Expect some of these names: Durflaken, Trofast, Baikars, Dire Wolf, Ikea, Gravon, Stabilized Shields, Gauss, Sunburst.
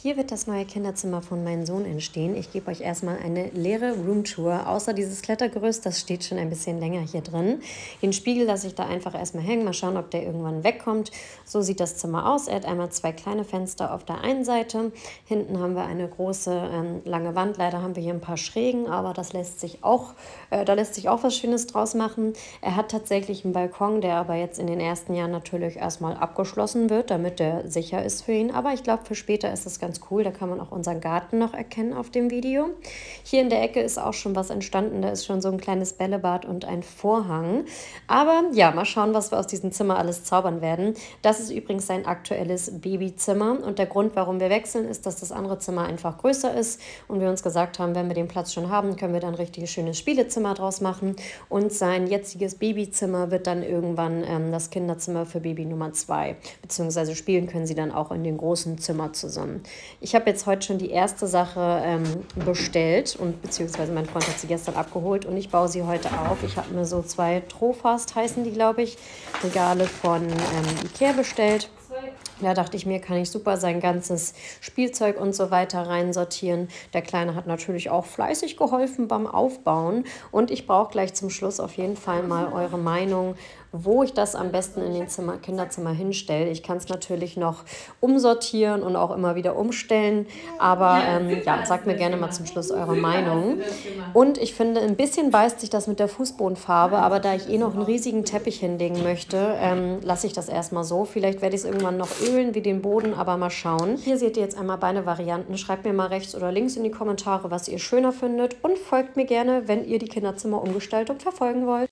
Hier wird das neue Kinderzimmer von meinem Sohn entstehen. Ich gebe euch erstmal eine leere Roomtour. Außer dieses Klettergerüst, das steht schon ein bisschen länger hier drin. Den Spiegel lasse ich da einfach erstmal hängen. Mal schauen, ob der irgendwann wegkommt. So sieht das Zimmer aus. Er hat einmal zwei kleine Fenster auf der einen Seite. Hinten haben wir eine große, lange Wand. Leider haben wir hier ein paar Schrägen, aber das lässt sich auch, da lässt sich auch was Schönes draus machen. Er hat tatsächlich einen Balkon, der aber jetzt in den ersten Jahren natürlich erstmal abgeschlossen wird, damit der sicher ist für ihn. Aber ich glaube, für später ist das ganz cool, da kann man auch unseren Garten noch erkennen auf dem Video. Hier in der Ecke ist auch schon was entstanden, da ist schon so ein kleines Bällebad und ein Vorhang. Aber ja, mal schauen, was wir aus diesem Zimmer alles zaubern werden. Das ist übrigens sein aktuelles Babyzimmer und der Grund, warum wir wechseln, ist, dass das andere Zimmer einfach größer ist und wir uns gesagt haben, wenn wir den Platz schon haben, können wir dann ein richtig schönes Spielezimmer draus machen und sein jetziges Babyzimmer wird dann irgendwann das Kinderzimmer für Baby Nummer 2, beziehungsweise spielen können sie dann auch in dem großen Zimmer zusammen. Ich habe jetzt heute schon die erste Sache bestellt und beziehungsweise mein Freund hat sie gestern abgeholt und ich baue sie heute auf. Ich habe mir so zwei Trofast, heißen die glaube ich, Regale von Ikea bestellt. Da dachte ich mir, kann ich super sein ganzes Spielzeug und so weiter reinsortieren. Der Kleine hat natürlich auch fleißig geholfen beim Aufbauen. Und ich brauche gleich zum Schluss auf jeden Fall mal eure Meinung, wo ich das am besten in den Kinderzimmer hinstelle. Ich kann es natürlich noch umsortieren und auch immer wieder umstellen. Aber ja, sagt mir gerne mal zum Schluss eure Meinung. Und ich finde, ein bisschen beißt sich das mit der Fußbodenfarbe. Aber da ich eh noch einen riesigen Teppich hinlegen möchte, lasse ich das erstmal so. Vielleicht werde ich es irgendwann noch ölen wie den Boden, aber mal schauen. Hier seht ihr jetzt einmal beide Varianten. Schreibt mir mal rechts oder links in die Kommentare, was ihr schöner findet und folgt mir gerne, wenn ihr die Kinderzimmerumgestaltung verfolgen wollt.